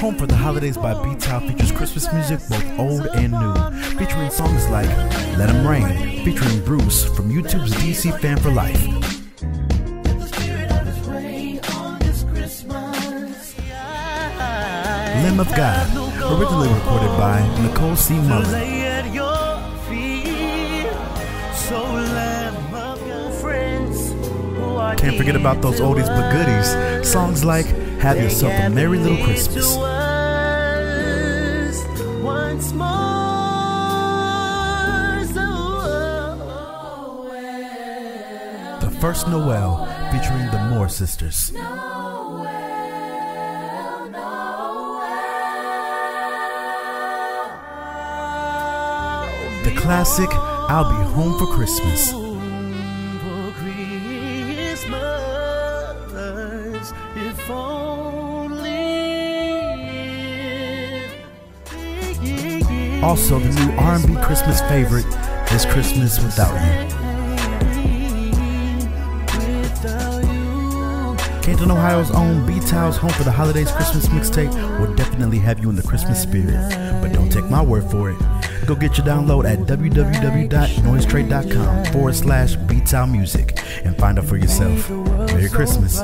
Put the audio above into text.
Home for the Holidays by B-Town features Christmas music, both old and new, featuring songs like Let 'Em Rain, featuring Bruce from YouTube's DCfan4life. Lamb of God, originally recorded by Nicole C. Mullen. Can't forget about those oldies but goodies. Songs like Have Yourself a Merry Little Christmas. The First Noel, featuring the Moore Sisters. The classic, I'll Be Home for Christmas. Also, the new R&B Christmas favorite, This Christmas Without You. Canton, Ohio's own B-Town's Home for the Holidays Christmas mixtape will definitely have you in the Christmas spirit. But don't take my word for it. Go get your download at www.noisetrade.com/BTown music and find out for yourself. Merry Christmas.